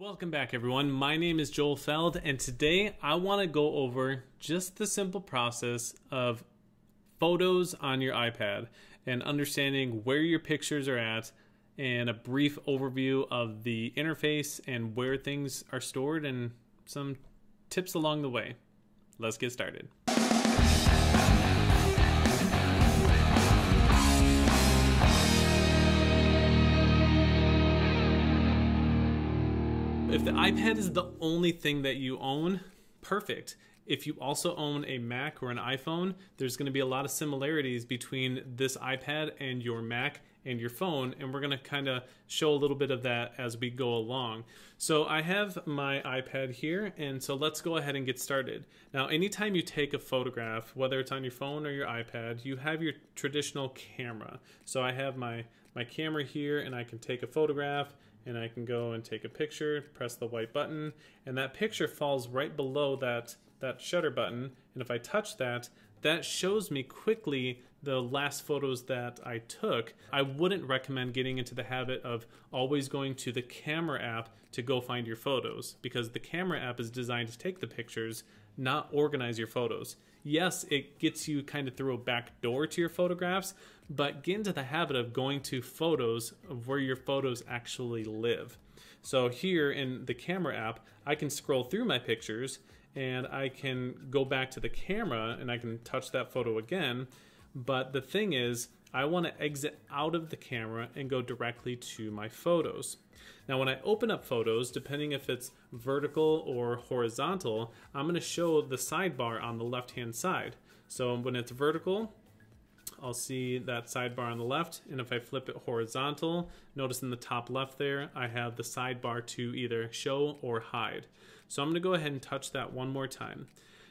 Welcome back everyone, my name is Joel Feld and today I want to go over just the simple process of photos on your iPad and understanding where your pictures are at and a brief overview of the interface and where things are stored and some tips along the way. Let's get started. If the iPad is the only thing that you own, perfect. If you also own a Mac or an iPhone, there's going to be a lot of similarities between this iPad and your Mac and your phone, and we're going to kind of show a little bit of that as we go along. So I have my iPad here, and so let's go ahead and get started. Now, anytime you take a photograph, whether it's on your phone or your iPad, you have your traditional camera. So I have my camera here, and I can take a photograph, and I can go and take a picture, press the white button, and that picture falls right below that shutter button, and if I touch that, that shows me quickly the last photos that I took. I wouldn't recommend getting into the habit of always going to the camera app to go find your photos, because the camera app is designed to take the pictures, not organize your photos. Yes, it gets you kind of through a back door to your photographs, but get into the habit of going to photos of where your photos actually live. So here in the camera app, I can scroll through my pictures and I can go back to the camera and I can touch that photo again. But the thing is, I want to exit out of the camera and go directly to my photos. Now when I open up photos, depending if it's vertical or horizontal, I'm going to show the sidebar on the left hand side. So when it's vertical, I'll see that sidebar on the left, and if I flip it horizontal, notice in the top left there, I have the sidebar to either show or hide. So I'm going to go ahead and touch that one more time.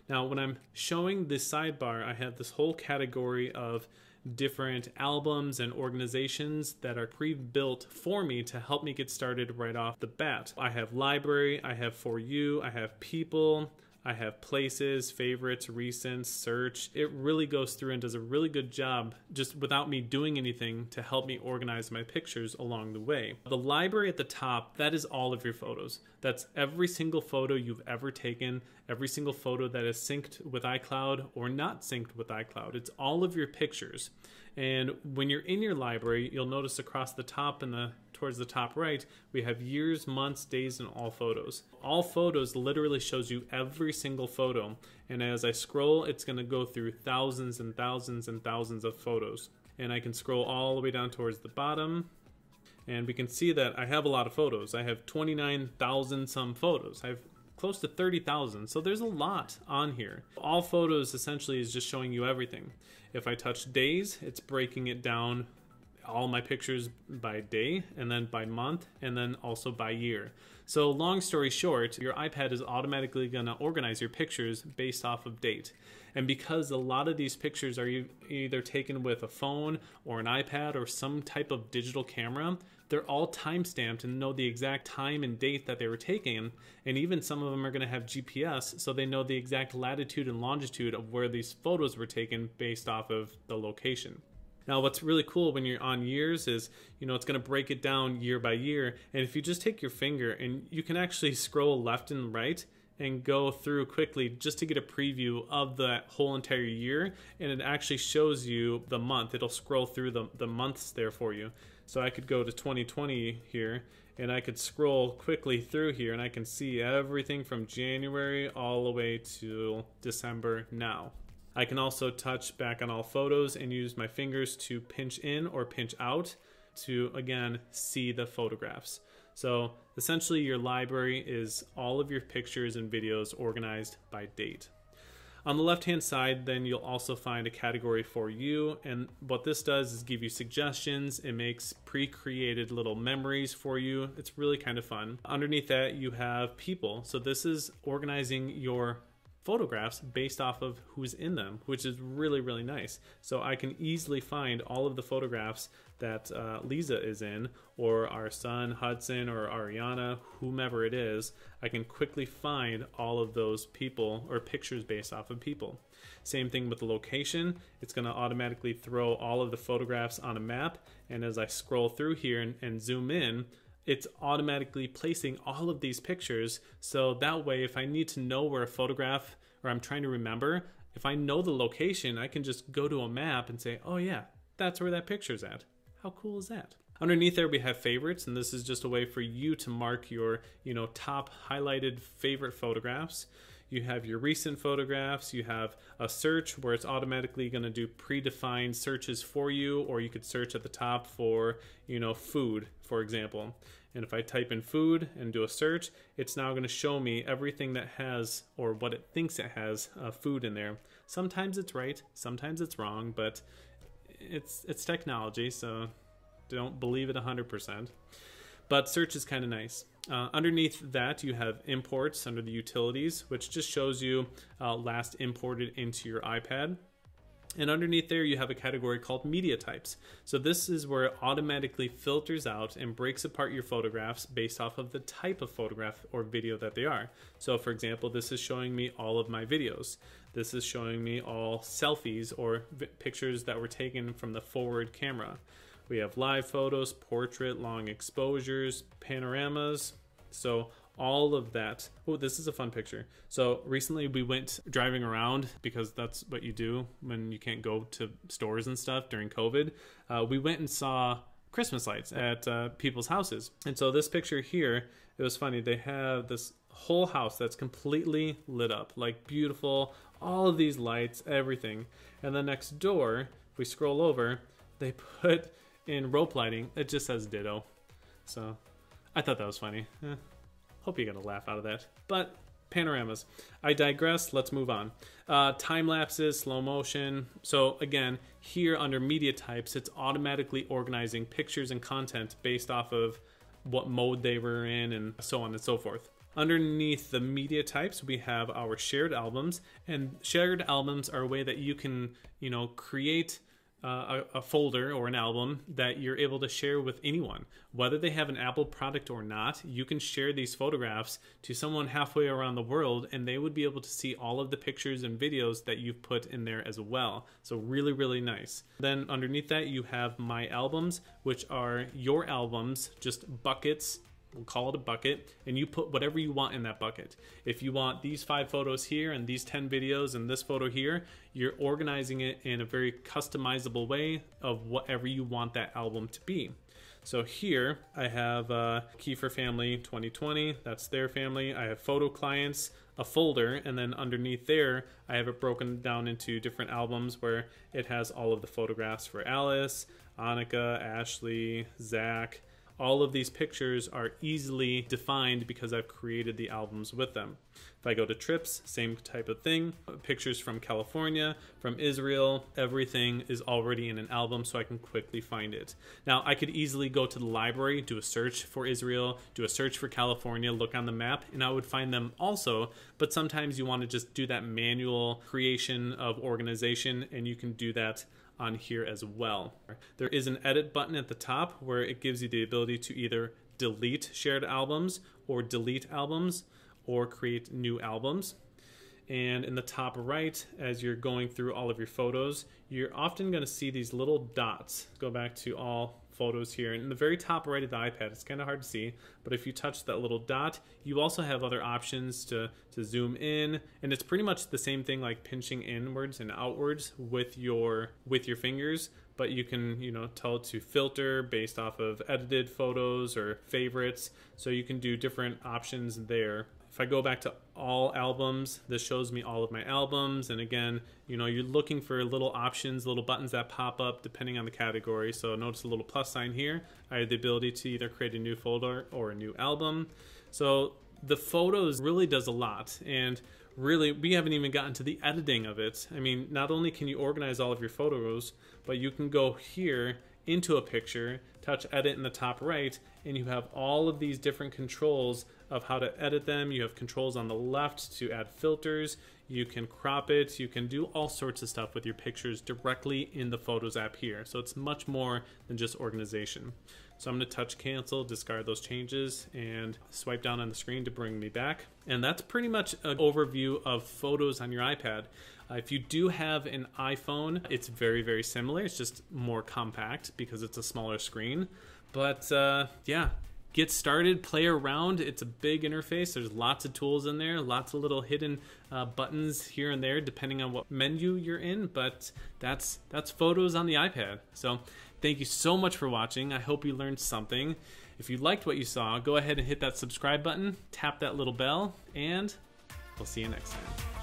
Now when I'm showing the sidebar, I have this whole category of different albums and organizations that are pre-built for me to help me get started right off the bat. I have library, I have for you, I have people, I have places, favorites, recent, search. It really goes through and does a really good job just without me doing anything to help me organize my pictures along the way. The library at the top, that is all of your photos. That's every single photo you've ever taken, every single photo that is synced with iCloud or not synced with iCloud. It's all of your pictures. And when you're in your library, you'll notice across the top and towards the top right, we have years, months, days, and all photos. All photos literally shows you every single photo. And as I scroll, it's gonna go through thousands and thousands and thousands of photos. And I can scroll all the way down towards the bottom. And we can see that I have a lot of photos. I have 29,000 some photos. I have close to 30,000, so there's a lot on here. All photos essentially is just showing you everything. If I touch days, it's breaking it down all my pictures by day, and then by month, and then also by year. So long story short, your iPad is automatically gonna organize your pictures based off of date. And because a lot of these pictures are either taken with a phone or an iPad or some type of digital camera, they're all time stamped and know the exact time and date that they were taken. And even some of them are gonna have GPS, so they know the exact latitude and longitude of where these photos were taken based off of the location. Now what's really cool when you're on years is, you know, it's gonna break it down year by year. And if you just take your finger and you can actually scroll left and right and go through quickly just to get a preview of that whole entire year. And it actually shows you the month. It'll scroll through the months there for you. So I could go to 2020 here and I could scroll quickly through here and I can see everything from January all the way to December now. I can also touch back on all photos and use my fingers to pinch in or pinch out to, again, see the photographs. So essentially your library is all of your pictures and videos organized by date. On the left-hand side, then you'll also find a category for you. And what this does is give you suggestions. It makes pre-created little memories for you. It's really kind of fun. Underneath that, you have people. So this is organizing your photographs based off of who's in them, which is really, really nice. So I can easily find all of the photographs that Lisa is in, or our son Hudson, or Ariana, whomever it is. I can quickly find all of those people or pictures based off of people. Same thing with the location. It's gonna automatically throw all of the photographs on a map. And as I scroll through here and zoom in, it's automatically placing all of these pictures. So that way, if I need to know where a photograph, or I'm trying to remember, if I know the location, I can just go to a map and say, oh yeah, that's where that picture's at. How cool is that? Underneath there we have favorites, and this is just a way for you to mark your, top highlighted favorite photographs. You have your recent photographs, you have a search where it's automatically going to do predefined searches for you, or you could search at the top for, food, for example. And if I type in food and do a search, it's now going to show me everything that has, or what it thinks it has, food in there. Sometimes it's right, sometimes it's wrong, but it's technology, so don't believe it 100%. But search is kind of nice. Underneath that you have imports under the utilities, which just shows you last imported into your iPad. And underneath there you have a category called media types. So this is where it automatically filters out and breaks apart your photographs based off of the type of photograph or video that they are. So for example, this is showing me all of my videos. This is showing me all selfies or pictures that were taken from the forward camera. We have live photos, portrait, long exposures, panoramas, so all of that. Oh, this is a fun picture. So recently we went driving around, because that's what you do when you can't go to stores and stuff during COVID. We went and saw Christmas lights at people's houses. And so this picture here, it was funny, they have this whole house that's completely lit up, like beautiful, all of these lights, everything. And then next door, if we scroll over, they put in rope lighting, it just says ditto. So I thought that was funny. Hope you got a laugh out of that. But panoramas, I digress, let's move on. Time lapses, slow motion. So again, here under media types, it's automatically organizing pictures and content based off of what mode they were in and so on and so forth. Underneath the media types, we have our shared albums, and shared albums are a way that you can, create a folder or an album that you're able to share with anyone. Whether they have an Apple product or not, you can share these photographs to someone halfway around the world, and they would be able to see all of the pictures and videos that you've put in there as well. So really, really nice. Then underneath that you have My Albums, which are your albums, just buckets. We'll call it a bucket, and you put whatever you want in that bucket. If you want these 5 photos here and these 10 videos and this photo here, you're organizing it in a very customizable way of whatever you want that album to be. So here I have Kiefer Family 2020, that's their family. I have photo clients, a folder, and then underneath there I have it broken down into different albums where it has all of the photographs for Alice, Annika, Ashley, Zach. All of these pictures are easily defined because I've created the albums with them. If I go to trips, same type of thing. Pictures from California, from Israel, everything is already in an album, so I can quickly find it. Now, I could easily go to the library, do a search for Israel, do a search for California, look on the map, and I would find them also, but sometimes you want to just do that manual creation of organization, and you can do that on here as well. There is an edit button at the top where it gives you the ability to either delete shared albums or delete albums or create new albums. And in the top right, as you're going through all of your photos, you're often going to see these little dots. Go back to all photos here, and in the very top right of the iPad, it's kind of hard to see, but if you touch that little dot, you also have other options to zoom in, and it's pretty much the same thing, like pinching inwards and outwards with your fingers, but you can tell to filter based off of edited photos or favorites, so you can do different options there. If I go back to all albums, this shows me all of my albums. And again, you're looking for little options, little buttons that pop up depending on the category. So notice a little plus sign here. I have the ability to either create a new folder or a new album. So the photos really does a lot. And really, we haven't even gotten to the editing of it. I mean, not only can you organize all of your photos, but you can go here into a picture, touch edit in the top right, and you have all of these different controls of how to edit them. You have controls on the left to add filters, you can crop it, you can do all sorts of stuff with your pictures directly in the Photos app here. So it's much more than just organization. So I'm gonna touch cancel, discard those changes, and swipe down on the screen to bring me back. And that's pretty much an overview of Photos on your iPad. If you do have an iPhone, it's very, very similar. It's just more compact because it's a smaller screen. But yeah, Get started, play around. It's a big interface. There's lots of tools in there, lots of little hidden buttons here and there, depending on what menu you're in, but that's Photos on the iPad. So thank you so much for watching. I hope you learned something. If you liked what you saw, go ahead and hit that subscribe button, tap that little bell, and we'll see you next time.